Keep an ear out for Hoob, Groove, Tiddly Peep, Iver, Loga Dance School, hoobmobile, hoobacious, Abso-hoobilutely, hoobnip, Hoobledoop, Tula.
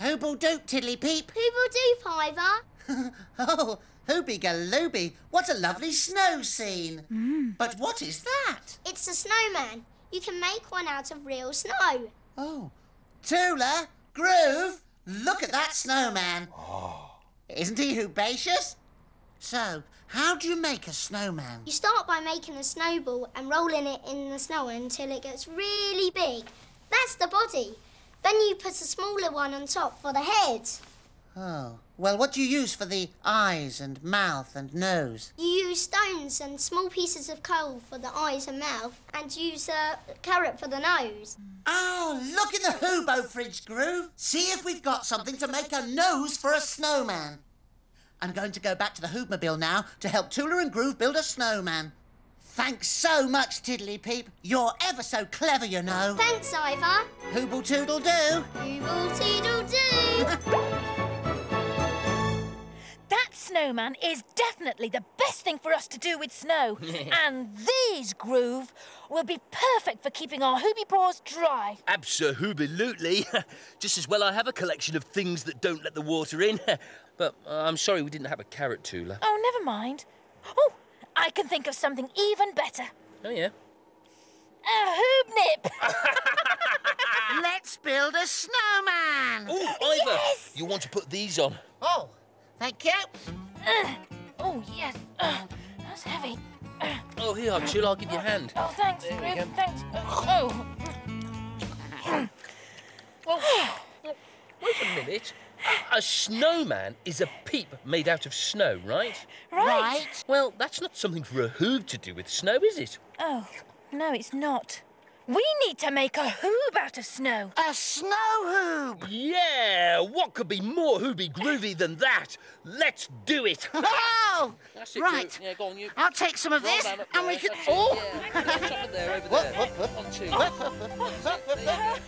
Hoobledoop, Tiddly Peep. Hoobledoop, Iver. Oh, Hooby-galooby, what a lovely snow scene. But what is that? It's a snowman. You can make one out of real snow. Oh. Tula, Groove, look at that snowman. Oh. Isn't he hoobacious? So, how do you make a snowman? You start by making a snowball and rolling it in the snow until it gets really big. That's the body. Then you put a smaller one on top for the head. Oh. Well, what do you use for the eyes and mouth and nose? You use stones and small pieces of coal for the eyes and mouth, and use a carrot for the nose. Oh, look in the hoobo fridge, Groove. See if we've got something to make a nose for a snowman. I'm going to go back to the hoobmobile now to help Tula and Groove build a snowman. Thanks so much, Tiddly Peep. You're ever so clever, you know. Thanks, Iver. Hooble toodle do. Hooble toodle do. That snowman is definitely the best thing for us to do with snow. And these, Groove, will be perfect for keeping our hoobie paws dry. Abso-hoobilutely. Just as well I have a collection of things that don't let the water in. But I'm sorry we didn't have a carrot, Tula. Oh, never mind. Oh. I can think of something even better. Oh, yeah? A hoobnip! Let's build a snowman! Oh, Iver! Yes! You want to put these on. Oh, thank you. Oh, yes. That's heavy. Oh, here, Tula, I'll give you a hand. Oh, thanks, Groove. Thanks. Well, wait a minute. A snowman is a peep made out of snow, right? Right. Well, that's not something for a hoob to do with snow, is it? Oh, no, it's not. We need to make a hoob out of snow. A snow hoob! Yeah, what could be more hooby groovy than that? Let's do it. Oh! That's it, right. Yeah, go on, you. I'll take some of this and we can... Oh! Over there.